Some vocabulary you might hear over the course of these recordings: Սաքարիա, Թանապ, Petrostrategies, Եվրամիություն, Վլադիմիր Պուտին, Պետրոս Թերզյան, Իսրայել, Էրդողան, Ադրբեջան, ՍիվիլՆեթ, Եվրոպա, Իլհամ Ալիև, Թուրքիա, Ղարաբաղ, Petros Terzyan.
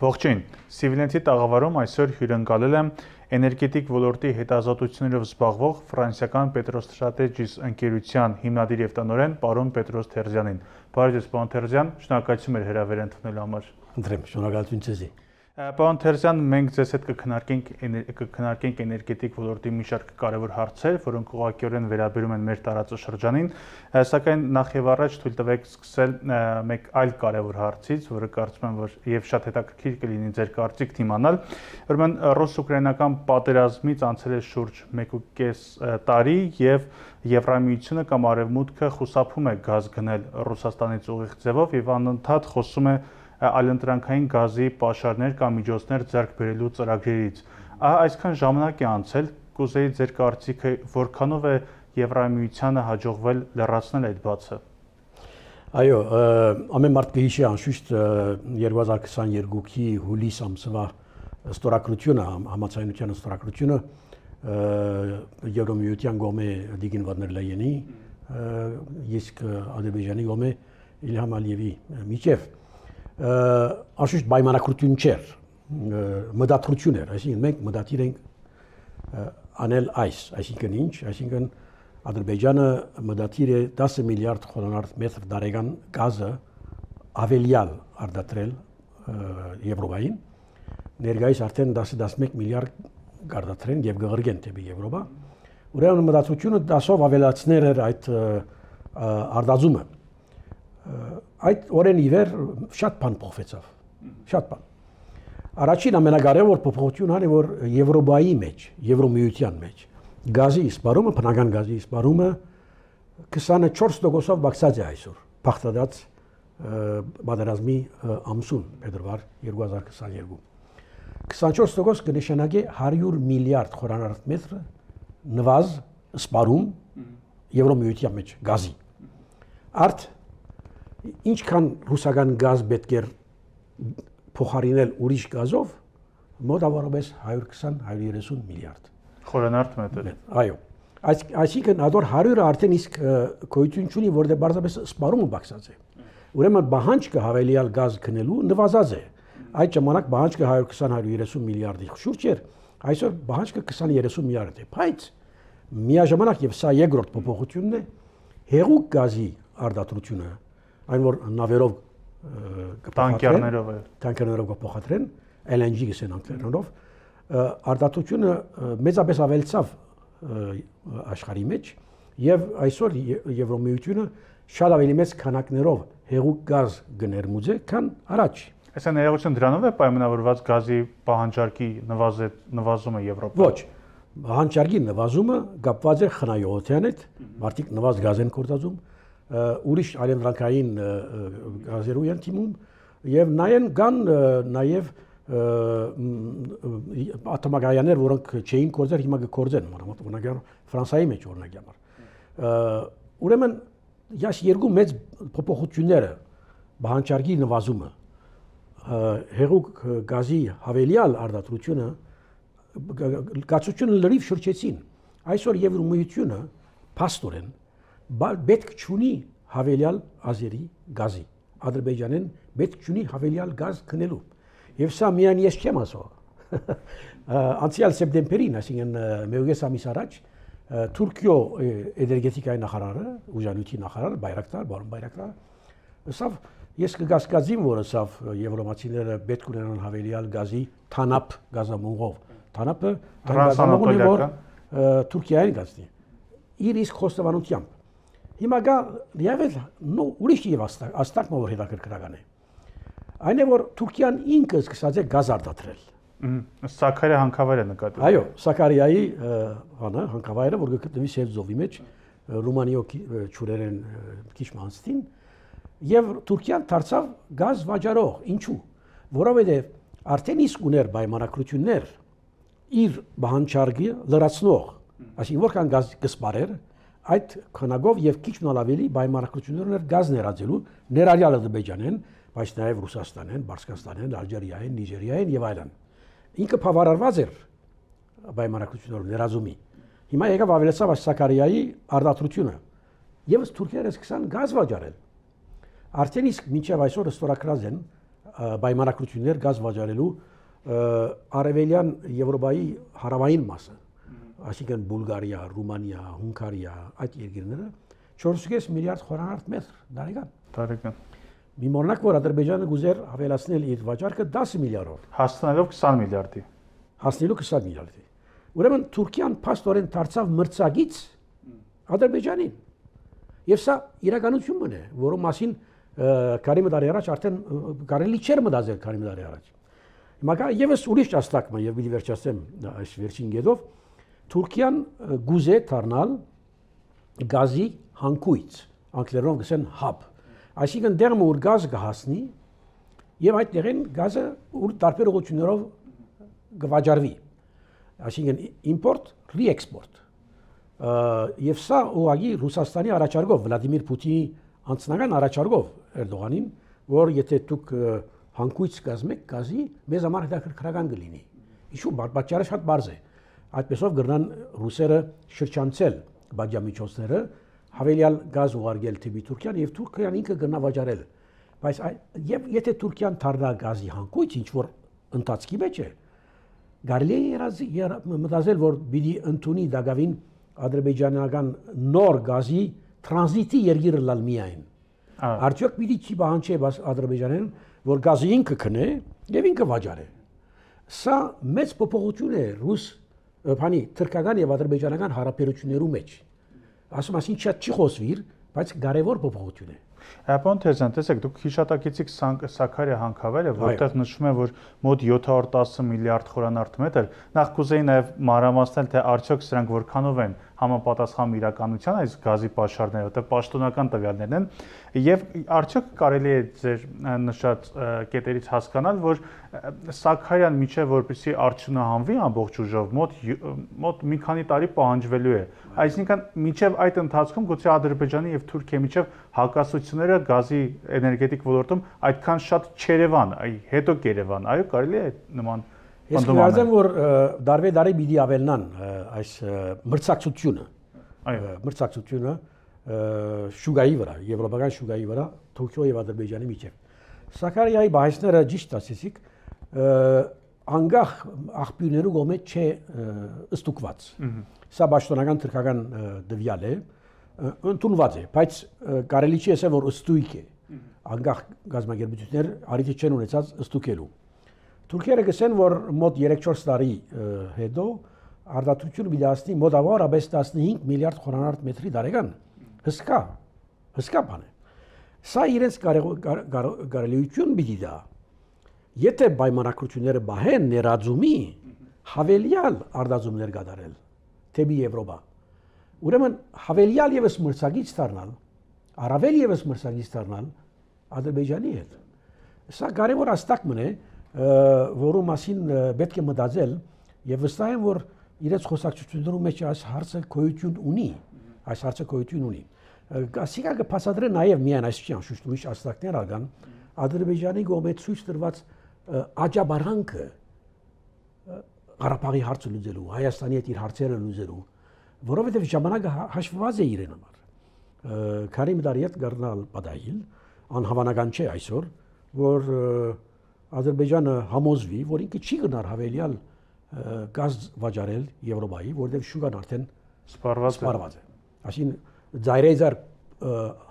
Ողջույն, ՍիվիլՆեթի տաղավարում այսօր հյուրընկալել եմ էներգետիկ ոլորտի հետազոտություններով զբաղվող ֆրանսիական Petrostrategies ընկերության հիմնադիր և տնօրեն պարոն Պետրոս Թերզյանին։ Բարև ձեզ, պարոն Թերզյան, շնորհակալություն հրավեր ընդունելու համար։ Ընդրեմ, շնորհակալություն ձեզ։ Պարոն Թերզյան, մենք ձեզ հետ կքննարկենք էներգետիկ ոլորտի մի շարք կարևոր հարցեր, որոնք ուղղակիորեն վերաբերում են մեր տարածաշրջանին, սակայն նախ եւ առաջ թույլ տվեք սկսել մեկ այլ կարևոր հարցից, որը կարծում եմ, որ եւ շատ հետաքրքիր կլինի ձեր կարծիքն իմանալ, ուրեմն ռուս-ուկրաինական պատերազմից անցել է շուրջ 1.5 տարի եւ Եվրամիությունը կամ Արևմուտքը խուսափում է գազ գնել Ռուսաստանից ուղիղ ձևով եւ անընդհատ խոսում է ալենտրանքային գազի պաշարներ կամ միջոցներ ձեռք բերելու ծրագրերից։ Այսքան ժամանակ է անցել, կուզեի ձեր կարծիքը որքանով է Եվրամիությանը հաջողվել լրացնել այդ բացը։ Այո, ամեն մարդ կհիշի անշուշտ 2022-ի հուլիս ամսվա ստորագրությունը, համաձայնության ստորագրությունը Եվրամիության գոմե Դիգինվարներ Լայենի, իսկ Ադրբեջանի գոմե Իլհամ Ալիևի միջև Անշուշտ պայմանագրություն չէր, մտադրություն էր, այսինքն մենք մտադիր ենք անել այս, այսինքն ինչ, այսինքն Ադրբեջանը մտադիր է 10 միլիարդ խորանարդ մետր դարեգան գազը ավելյալ արդատրել Եվրոպային, ներկայիս արդեն 10-11 միլիարդ արդատրեն և գղրգեն թեպի Եվրոպա, ուրեմն մտադրությունը 10-ով ավելացներ էր այդ արդաձումը Այդ օրեն ի վեր շատ բան փոխվեցավ, շատ բան։ Առաջին ամենակարևոր փոփոխությունն այն է, որ Եվրոպայի մեջ, Եվրամիության մեջ գազի սպառումը, բնական գազի սպառումը 24%-ով բարձրացել է այսօր, փախտած պատերազմի ամսուն, փետրվար 2022։ 24% կնշանակի 100 միլիարդ խորանարդ մետր նվազ սպառում Եվրամիության մեջ գազի։ Արդ Ինչքան ռուսական գազ պետք էր փոխարինել ուրիշ գազով, մոտավորապես 120-130 միլիարդ խորանարդ մետր։ Այո։ Այսինքն այդ 100-ը արդեն իսկ գոյություն չունի, որտեղ բարձրապես սպառումը բացած է։ Ուրեմն բահանջը հավելյալ գազ գնելու նվազած է։ Այդ ժամանակ բահանջը 120-130 միլիարդի շուրջ էր, այսօր բահանջը 20-30 միլիարդ է։ Բայց միաժամանակ եւ սա երկրորդ փոփոխությունն է, հեղուկ գազի արդարությունը Այն որ նավերով տանկերներով կփոխադրեն, LNG գսեն անկերներով արդարությունը մեծապես ավելացավ աշխարհի մեջ եւ այսօր Եվրամիությունը շատ ավելի մեծ քանակներով հեղուկ գազ գներմուծ է, քան առաջ։ Այսինքն ներողություն դրանով է պայմանավորված գազի պահանջարկի նվազումը Եվրոպայում։ Ոչ, պահանջարկի նվազումը կապված է խնայողության հետ, մարդիկ նվազ գազ են կործածում ուրիշ ալենտրանքային գազերով են թիմում եւ նաեւ կան նաեւ ատոմագայաներ, որոնք չէին կործեր, հիմա կկործեն, օրինակ Ֆրանսայի մեջ օրինակ։ Ուրեմն ես երկու մեծ փոփոխությունները բանջարքի նվազումը, հեղուկ գազի հավելյալ արդարությունը գացությունը լրիվ շրջեցին։ Այսօր Եվրամիությունը փաստորեն Պետք չունի հավելյալ ազերի գազի, Ադրբեջանին պետք չունի հավելյալ գազ գնելու։ Եվ սա միայն ես չեմ ասում։ Անցյալ սեպտեմբերին, այսինքն մեկուկես ամիս առաջ, Թուրքիո էներգետիկայի նախարարը, ուժանույթի նախարար Բայրակտար, բարոն Բայրակտար, ասավ, ես կգասկածեմ, որ ասավ եվրոպացիները պետք ունենան հավելյալ գազի Թանապ գազամուղով։ Թանապը գազամուղն է, որ Թուրքիային գտնի։ Իր իսկ խոստովանությամբ Հիմա կա նույնպես ուրիշ եւ հստակ մոտ հետաքրքրական է։ Այն է որ Թուրքիան ինքը սկսած է գազ արտադրել։ Սաքարիա հանքավայրը նկատի։ Այո, Սաքարիայի հանը հանքավայրը, որ գտնվի Սևզովի մեջ, Ռումանիո ճուրերեն քիչ մանստին, եւ Թուրքիան դարձավ գազ վաճառող։ Ինչու՞։ Որովհետեւ արդեն իսկ ուներ պայմանագրություններ իր բանջարի լրացնող, այսինքն որքան գազ կսպարեր Այդ քանակով եւ քիչ մնալ ավելի պայմանագրություններ գազ ներածելու ներառյալ Ադրբեջանն, բայց նաեւ Ռուսաստանն, Բարսկաստանն, Ալժիրիան, Նիժերիան եւ այլն։ Ինքը բավարարված էր պայմանագրություններ ներածումի։ Հիմա եկավ ավելացավ Սաքարիայի արդարությունը։ Եվս Թուրքիան սկսան գազ վաճառել։ Արդեն իսկ մինչեւ այսօր ստորագրած են պայմանագրություններ գազ վաճառելու արևելյան Եվրոպայի հարավային մասը, այսինքն Բուլղարիա, Ռումանիա, Հունգարիա, այդ երկրները 4.5 միլիարդ խորանարդ մետր տարեկան։ Մի մոլնակ որ Ադրբեջանը գուզեր ավելացնել իր վաճառքը 10 միլիարդով, հասնելով 20 միլիարդի։ Հասնելով 20 միլիարդի։ Ուրեմն Թուրքիան փաստորեն դարձավ մրցակից Ադրբեջանին։ Եվ սա իրականությունն է, որը մասին Քանի մտարի առաջ արդեն կարելի չէր մտածել քանի մտարի առաջ։ Հիմա կա եւս ուրիշ հաստակում եւ մի վերջացեմ այս վերջին գեդով Թուրքիան գուզե դառնալ գազի հանգույց, անգլերենով գսեն hub։ Այսինքն դերում որ գազ կհասնի եւ այդ դերեն գազը ուր տարբեր ուղղություններով կվաճառվի։ Այսինքն import, re-export։ Եվ սա ուղղակի Ռուսաստանի առաջարկով Վլադիմիր Պուտինի անցնական առաջարկով Էրդողանին, որ եթե դուք հանգույց կազմեք գազի, մեզ համար հետաքրքրական կլինի։ Ինչու՞, պատճառը շատ բարձր է։ Այդպեսով գրնան ռուսերը շրջանցել բաժամիջոցները, հավելյալ գազ ուղարկել թեպի Թուրքիան եւ Թուրքիան ինքը կգնա վաճառել։ Բայց եւ եթե Թուրքիան դառնա գազի հանգույց, ինչ որ ընթացքի մեջ է, կարելի է մտածել, որ պիտի ընդունի դակավին ադրբեջանական նոր գազի Tranziti երգիրը լալ միայն։ Արդյոք պիտի չի պահանջի Ադրբեջանին, որ գազը ինքը քնե եւ ինքը վաճառի։ Սա մեծ փոփոխություն է ռուս, բանի թուրքական եւ ադրբեջանական հարաբերություններում մեջ։ Ասում ասին չի խոսվիր, բայց կարեւոր փոփոխություն է։ Պարոն Թերզյան, տեսեք, դուք հիշատակեցիք Սաքարիա հանքավայրը, որտեղ նշվում է, որ մոտ 710 միլիարդ խորանարդ մետր, նախ կուզեի նաև մանրամասնել, թե արդյոք սրանք որքանով են համապատասխան իրականության այս գազի պաշարները, որտեղ պաշտոնական տվյալներն են, եւ արդյոք կարելի է ձեր նշած կետերից հասկանալ, որ Սաքարիան միջև որպեսի արդյունահանվի ամբողջ ուժով մոտ մի քանի տարի պահանջվելու է։ Այսինքն միջև այդ ընթացքում գուցե Ադրբեջանի եւ Թուրքիայի միջև հակասությունները գազի էներգետիկ ոլորտում այդքան շատ չերևան, հետո կերևան, այո, կարելի է նման պնդում անել։ Ես կարծեմ, որ դարվե դարի պիտի ավելնան այս մրցակցությունը, շուգայի վրա, եվրոպական շուգայի վրա, Թուրքիո եւ Ադրբեջանի միջեւ։ Սաքարիայի բահեսները ճիշտ ասեցիք, անկախ աղբյուրներու կողմից չէ ստուգված։ Սա պաշտոնական թուրքական դվյալ է, ընդունված է, բայց կարելի չի ասել, որ ստույգ է, անկախ գազագերբություններ արիթի չեն ունեցած ստուգելու։ Թուրքերը կսեն, որ մոտ 3-4 տարի հետո արդյունքը միացնի մոտավորապես 15 միլիարդ խորանարդ մետրի տարեկան, հսկա բան է։ Սա իրենց կարելիություն պիտի դա։ Եթե պայմանագրությունները բահեն ներածումի, հավելյալ արդյունքներ կդարել թեպի Եվրոպա։ Ուրեմն հավելյալ եւս մրցակից դառնալ, առավել եւս մրցակից դառնալ Ադրբեջանի հետ։ Սա կարևոր հաստակում է, որի մասին պետք է մտածել եւ վստահ եմ, որ իրենց խոսակցություններում մեջ այս հարցը գոյություն ունի, Գասիկա կփաստադրի նաեւ միայն այս չի անշուշտ ուրիշ հաստակներ ալան Ադրբեջանի կողմից ցույց տրված աջաբարանքը Ղարաբաղի հարցը լուծելու, Հայաստանի հետ իր հարցերը լուծելու Որովհետև ժամանակը հաշվված է իրեն համար։ Քանի մտարի հետ գտնալ պատահիլ, անհավանական չէ այսօր, որ Ադրբեջանը համոզվի, որ ինքը չի գնար հավելյալ գազ վաճառել Եվրոպայի, որտեղ շուկան արդեն սպառված է։ Այսինքն ծայրեզար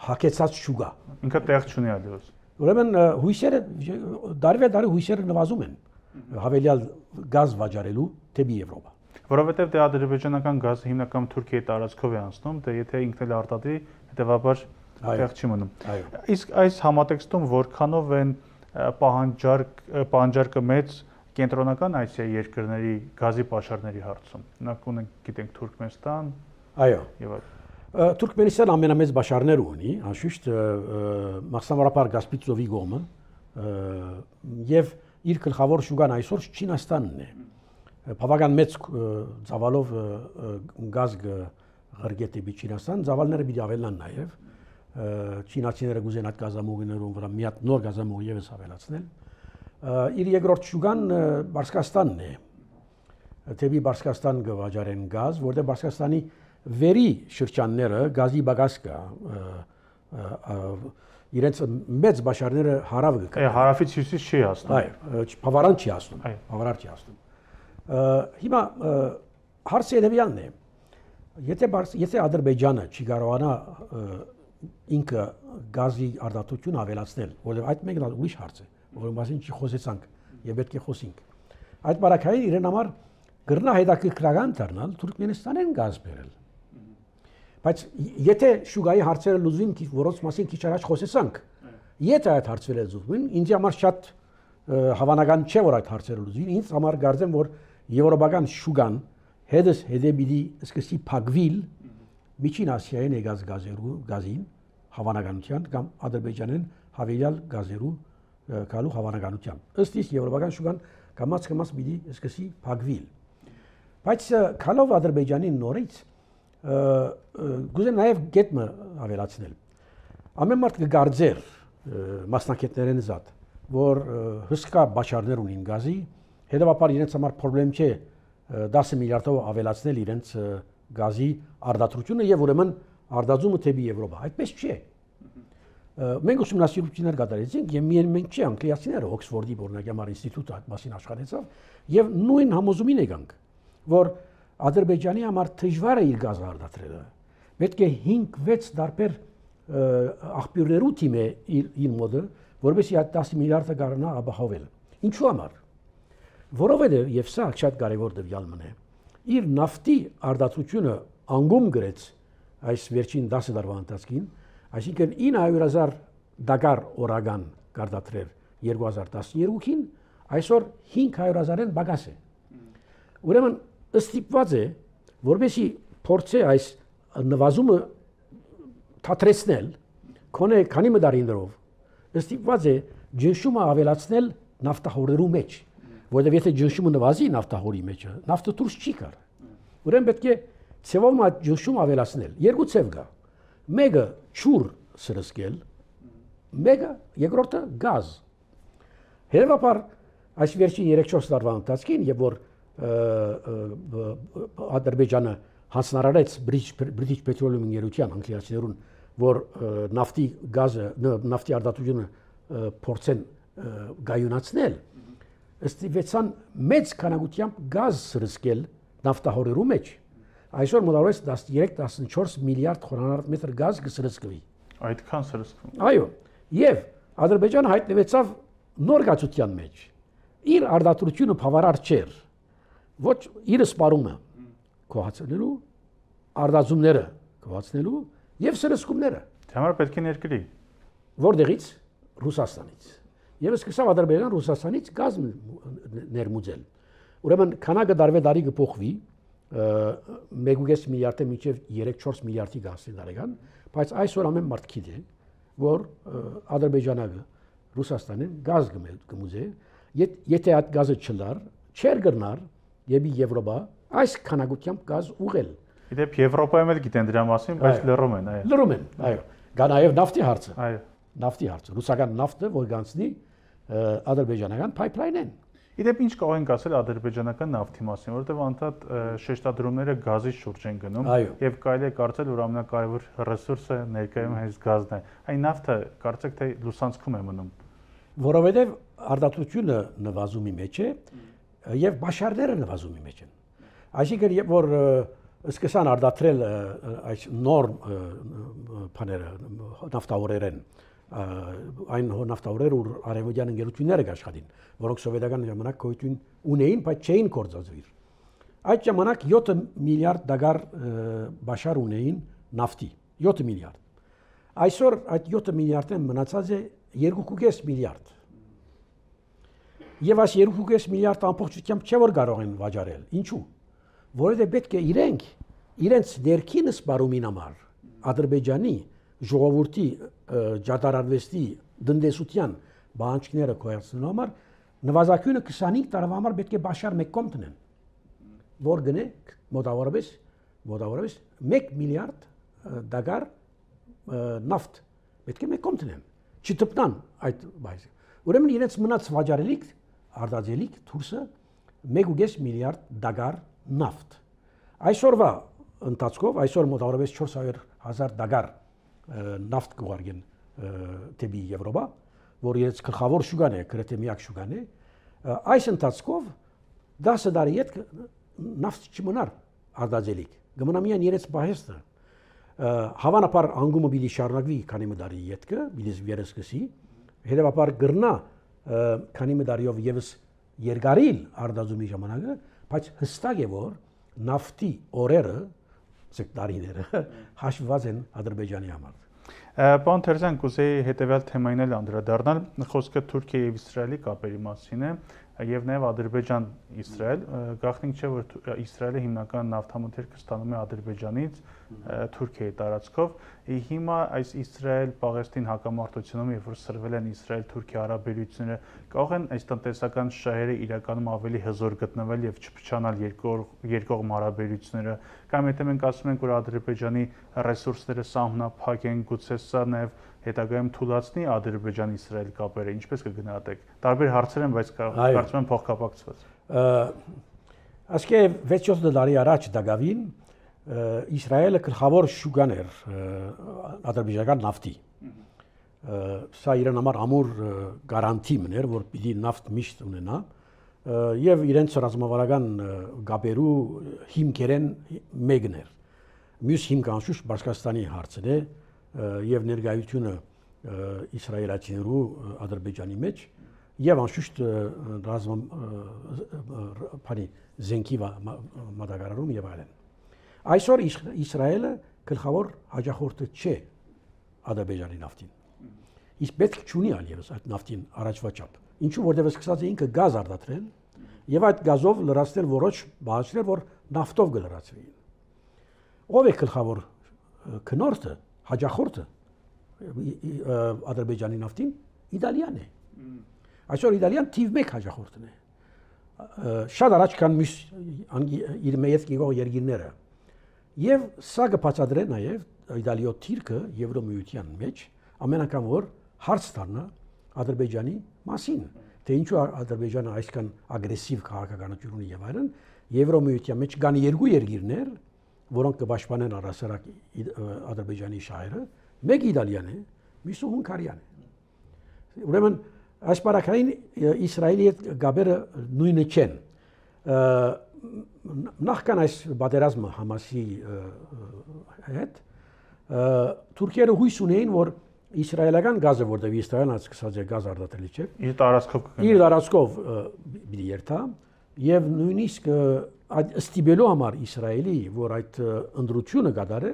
հակեցած շուկա։ Ինքը տեղ չունի այլևս։ Ուրեմն հույսերը դարի դարի հույսերը նվազում են հավելյալ գազ վաճառելու թեպի Եվրոպա։ Որովհետև դե ադրբեջանական գազը հիմնական Թուրքիայի տարածքով է անցնում, դե եթե ինքն էլ արտադրի, հետևաբար տեղ չի մնում։ Իսկ այս համատեքստում որքանով են պահանջարկը մեծ կենտրոնական Ասիայի երկրների գազի պաշարների հարցում։ Օրինակ ունենք, գիտենք, Թուրքմենստան։ Այո։ Եվ Թուրքմենստանը ամենամեծ պաշարներ ունի, անշուշտ մասնավորապես Գասպիծովի գոմը, եւ իր գլխավոր շուկան այսօր Չինաստանն է։ Բավական մեծ ծավալով գազ ղրգետի Չինաստան, ծավալները պիտի ավելան նաև, չինացիները կուզեն այդ գազամուղիներում վրա մի հատ նոր գազամուղ եւս ավելացնել։ Իր երկրորդ շուկան Բարսկաստանն է։ Թեպի Բարսկաստան կվաճառեն գազ, որտեղ Բարսկաստանի վերի շրջանները գազի բագասկա իրենց մեծ բաշարները հարավ գկան։ Այո, հարավից հյուսիս չի հասնում։ Այո, բավարան չի հասնում, բավարար չի հասնում։ Հիմա հարցը երևանն է։ Եթե Ադրբեջանը չի կարողանա ինքը գազի արդյունքն ավելացնել, որովհետև այդ մեկն ուրիշ հարց է, որի մասին չխոսեցանք եւ պետք է խոսենք։ Այդ բարակային իրեն համար գրնա հետաքրքրական դառնալ Թուրքմենստանեն գազ բերել։ Բայց եթե շուգայի հարցերը լուծվին, որոնց մասին քիչ առաջ խոսեցանք, եթե այդ հարցերը լուծվին, ինձ համար շատ հավանական չէ, որ այդ հարցերը լուծվին, ինձ համար կարծեմ, որ եվրոպական շուգան հետս հետե պիտի սկսի փակվել Միջին Ասիայի եկած գազին հավանականությամբ կամ Ադրբեջանեն հավելյալ գազերու գալու հավանականությամբ։ Ըստ իս եվրոպական շուգան կամաց-կամաց պիտի սկսի փակվել։ Բայց քալով Ադրբեջանին նորից գուզեմ նաև գետը ավելացնել։ Ամեն մարդ կգարձեր մասնակիցներին զատ, որ հսկա բաշարներ ունին գազի, հետևաբար իրենց համար խնդրեմ չէ 10 միլիարդով ավելացնել իրենց գազի արդարությունը եւ ուրեմն արդարացումը թեպի Եվրոպա։ Այդպես չէ։ Մենք ուսումնասիրություններ կատարեցինք եւ մենք չէ, անգլիացիները Օքսֆորդի Բորնագամար ինստիտուտը այդ մասին աշխատեցավ եւ նույն համոզումին եկանք, որ Ադրբեջանի համար դժվար է իր գազը արդարացնելը։ Պետք է 5-6 տարբեր աղբյուրներու թիմ է իր մոդը, որովհետեւ այդ 10 միլիարդը կարողանա ապահովել։ Ինչու՞ համար։ Որովհետեւ եւ սա շատ կարեւոր դեպքալ մնա։ Իր նավթի արդարացությունը անգամ գրեց այս վերջին 10 տարվա ընթացքում, այսինքն 900,000 դակար օրական կարդատրեր 2012-ին, այսօր 500,000-ն բակաս է։ Ուրեմն ստիպված է, որպեսզի փորձի այս նվազումը թատրեցնել, քոնե քանի մդարիներով ստիպված է ջնշումը ավելացնել նավթահորերու մեջ, որովհետև եթե ջնշումը նվազի նավթահորի մեջ, նավթը դուրս չի գար։ Ուրեմն պետք է ցեվով այդ ջնշումը ավելացնել։ Երկու ցև կա։ Մեկը ճուր սրսկել, մեկը երկրորդը գազ։ Հետևաբար այս վերջին 3-4 տարվա ընթացքում, երբ որ Ադրբեջանը հանձնարարեց British Petroleum-ի երության անգլիացիներուն, որ նավթի գազը, նավթի արդարացումը փորձեն գայունացնել, ստիպեցան մեծ քանակությամբ գազ սրսկել նավթահորերու մեջ։ Այսօր մոտավորապես 13-14 միլիարդ խմ գազ կսրսկվի։ Այդքան սրսկվում։ Այո, եւ Ադրբեջանը հայտնվեցավ նոր գազության մեջ։ Իր արդարացումը բավարար չէր։ Ոչ իր սպառումը կոհացնելու, արդարացումները կոհացնելու եւ սրսկումները։ Դե համար պետք է ներկրի։ Որտեղից? Ռուսաստանից։ Եվ սկսավ Ադրբեջանը Ռուսաստանից գազ ներմուծել։ Ուրեմն քանակը դարվե դարի կփոխվի 1.5 միլիարդը մինչև 3-4 միլիարդի գազի դարեկան, բայց այսօր ամեն մարդ գիտե, որ Ադրբեջանը Ռուսաստանին գազ կմուծի, եթե այդ գազը չլար, չեր գնար Եբի Եվրոպա այս քանակությամբ գազ ուղղել։ Իդեպ Եվրոպայում էլ գիտեն դրա մասին, բայց լռում են, այո։ Լռում են, այո։ Գա նաև նավթի հարցը։ Այո։ Նավթի հարցը, ռուսական նավթը, որ գանցնի ադրբեջանական pipeline-ն։ Իդեպ ինչ կարող ենք ասել ադրբեջանական նավթի մասին, որովհետև անդադ շեշտադրումները գազի շուրջ են գնում եւ կարելի է կարծել, որ ամենակարևոր ռեսուրսը ներկայում հենց գազն է։ Այն նավթը կարծեք թե լուսանցքում է մնում։ Որովհետև արդարացությունը նվազումի մեջ է։ Եվ բաշարները նվազումի մեջ են։ Այսինքն, երբ որ սկսան արդարացնել այս նոր բաները, նավթավորերեն, այն նավթավորեր, որ արևմտյան ընկերությունները աշխատին, որոնք սովետական ժամանակ գոյություն ունեին, բայց չէին կործածվել։ Այդ ժամանակ 7 միլիարդ դոլար բաշար ունեին նավթի, 7 միլիարդ։ Այսօր այդ 7 միլիարդը մնացած է 2.5 միլիարդ։ Եվ այս 2.5 միլիարդ ամբողջությամբ չէ որ կարող են վաճառել։ Ինչու՞։ Որովհետև պետք է իրենք իրենց ներքին սպառումին համար Ադրբեջանի ժողովրդի ջատարարվեստի դնդեսության բանջկները կոյացնելու համար նվազագույնը 25 տարվա համար պետք է բաշար 1 կոմ դնեն, որ գնե մոտավորապես 1 միլիարդ դոլար նավթ պետք է 1 կոմ դնեն։ Չտպտան այդ բայզը։ Ուրեմն իրենց մնաց վաճառելիք արդարացելիք դուրսը 1.5 միլիարդ դոլար նավթ։ Այսօրվա ընթացքով այսօր մոտավորապես 400,000 դոլար նավթ կուղարկեն tebi Evropa, vor iet căhavor șugane, cretemiac șugane, ai sentațcov, da să dar iet nafți cimânar, ardazelic. Gămâna mia nireț pahestă. Havana par angumă bili șarnagvi, canime dar iet că, bili zvierăscăsi, hereva par gârna, canime dar iov ievăs iergaril ardazumi jamanagă, paci hăstagevor, nafti oreră, sectarinere, hașvazen Ադրբեջանի համար. Պարոն Թերզյան, կուզեի հետևյալ թեմային էլ անդրադառնալ, խոսքը Թուրքիայի և Իսրայելի կապերի մասին է, և նաև Ադրբեջան-Իսրայել, գաղտնիք չէ, որ Իսրայելը հիմնական նավթամթերքը ստանում է Ադրբեջանից, Թուրքիայի տարածքով, հիմա այս Իսրայել-Պաղեստին հակամարտությունում, երբ որ սրվել են Իսրայել-Թուրքիա հարաբերությունները, կարող են այս տնտեսական շահերը իրականում ավելի հզոր գտնվել և չփչանալ երկկողմ հարաբերությունները, կամ եթե մենք ասում ենք, որ Ադրբեջանի ռեսուրսները սահմանափակ են, գուցե սա նաև հետագայում թուլացնի Ադրբեջան-Իսրայել կապերը, ինչպես կգնահատեք, տարբեր հարցեր են, բայց կարծում եմ փոխկապակցված։ Ասկե 6-7 տարի առաջ դակավին Իսրայելը գլխավոր շուկան էր ադրբեջանական նավթի։ Սա իրեն համար ամուր գարանտիմն էր, որ պիտի նավթ միշտ ունենա և իրենց ռազմավարական գաբերու հիմքերեն մեկն էր։ Մյուս հիմքը անշուշտ Բաշկաստանի հարցն է և ներկայությունը իսրայելացիներու Ադրբեջանի մեջ և անշուշտ զենքի մատակարարում և այլն։ Այսօր Իսրայելը գլխավոր հաջախորդը չէ Ադրբեջանի նավթին։ Իսկ պետք չունի այլևս այդ նավթին առաջվա չափ։ Ինչու որտեղ սկսած է ինքը գազ արդարացնել եւ այդ գազով լրացնել որոշ բաժներ, որ նավթով կլրացվեին։ Ո՞վ է գլխավոր քնորդը, հաջախորդը Ադրբեջանի նավթին։ Իտալիան է։ Այսօր Իտալիան թիվ 1 հաջախորդն է։ Շատ առաջ կան մյուս իր մեծ գյուղ երկիրները։ Եվ սա կփածադրե նաև Իտալիո թիրքը Եվրոմիության մեջ ամեն անգամ որ հարց տանա Ադրբեջանի մասին, թե ինչու Ադրբեջանը այսքան ագրեսիվ քաղաքականություն ունի եւ այլն, Եվրոմիության մեջ կան երկու երկիրներ, որոնք կպաշտպանեն առասարակ Ադրբեջանի շահերը, մեկը Իտալիան է, մյուսը Հունգարիան է։ Ուրեմն Այս պարակային Իսրայելի հետ գաբերը նույնը չեն։ Նախքան այս պատերազմը Համասի հետ, թուրքերը հույս ունեին, որ իսրայելական գազը, որտեղ Իսրայելն սկսած է գազ արդարացնել, չէ՞։ Իր տարածքով կգնա։ Իր տարածքով պիտի երթա եւ նույնիսկ այդ ստիպելու համար Իսրայելի, որ այդ ընդրությունը կատարե,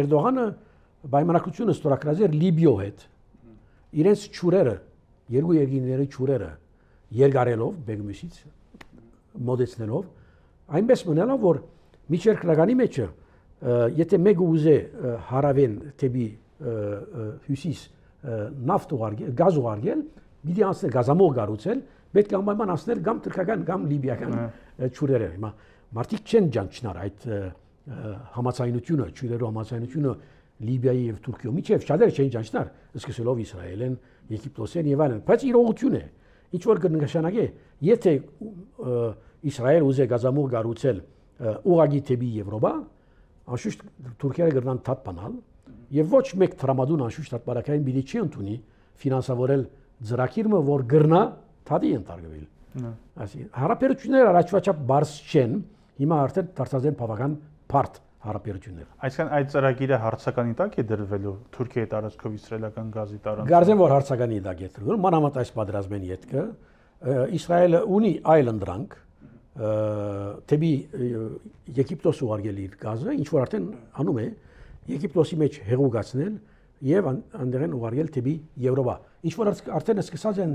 Էրդողանը պայմանագրությունը ստորագրած էր Լիբիո հետ։ Իրենց ճուրերը երկու երկիների ճուրերը երկարելով բեգմիսից մոդեցնելով այնպես մնալով որ միջերկրականի մեջ եթե մեկ ուզե հարավեն թեպի հյուսիս նավթ ուղարկել գազ ուղարկել պիտի անցներ գազամուղ կառուցել պետք է անպայման անցներ կամ թուրքական կամ լիբիական ճուրերը հիմա մարդիկ չեն ճանչնար այդ համացայնությունը ճուրերու համացայնությունը Լիբիայի և Թուրքիո միջև շատերը չեն ճանչնար, սկսելով Իսրայելեն, Եգիպտոսեն և այլն, բայց իրողություն է, ինչ որ կնշանակի, եթե Իսրայել ուզե գազամուղ կառուցել ուղղակի թեպի Եվրոպա, անշուշտ թուրքերը կգնան թափանալ, և ոչ մեկ տրամադուն անշուշտ այդ բարակային բիլի չի ընդունի ֆինանսավորել ծրագիրը, որ կգնա թատի ընդարգվել։ Հարաբերությունները առաջվա չափ բարձ չեն, հիմա արդեն դարձած են բավական բարդ հարաբերություններ։ Այսինքն այդ ծրագիրը հարցականի տակ է դրվելու Թուրքիայի տարածքով իսրայելական գազի տարանց։ Գարզեմ որ հարցականի տակ է դրվելու, մանավանդ այս պատերազմի հետքը Իսրայելը ունի այլ ընդրանք, թեպի Եգիպտոս ուղարկել իր գազը, ինչ որ արդեն անում է, Եգիպտոսի մեջ հեղուկացնել եւ անդերեն ուղարկել թեպի Եվրոպա։ Ինչ որ արդեն սկսած են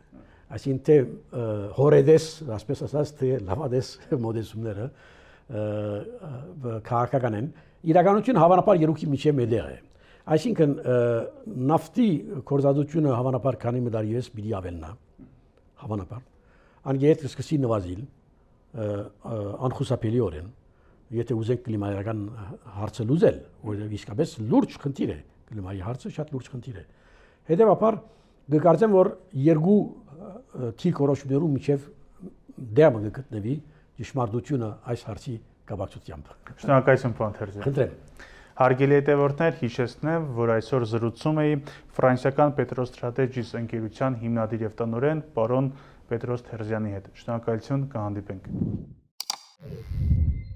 այսինքն թե հորեդես, ասես ասած, թե լավադես մոդեցումները քաղաքական են, իրականություն հավանաբար երկուքի միջև մտեղ է։ Այսինքն նավթի կորզածությունը հավանաբար քանի մը դարի ես պիտի ավելնա, հավանաբար, անգետ կսկսի նվազիլ անխուսափելիորեն, եթե ուզենք կլիմայական հարցը լուծել, որովհետև իսկապես լուրջ խնդիր է, կլիմայի հարցը շատ լուրջ խնդիր է։ Հետևաբար կկարծեմ, որ երկու թիվ որոշումներում միջև դեմը կգտնվի ճշմարտությունը այս հարցի կապակցությամբ։ Շնորհակալություն, պարոն Թերզյան։ Հարգելի հետևորդներ, հիշեցնեմ, որ այսօր զրուցում էի ֆրանսիական Petrostrategies ընկերության հիմնադիր և տնօրեն պարոն Պետրոս Թերզյանի հետ։ Շնորհակալություն, կհանդիպենք։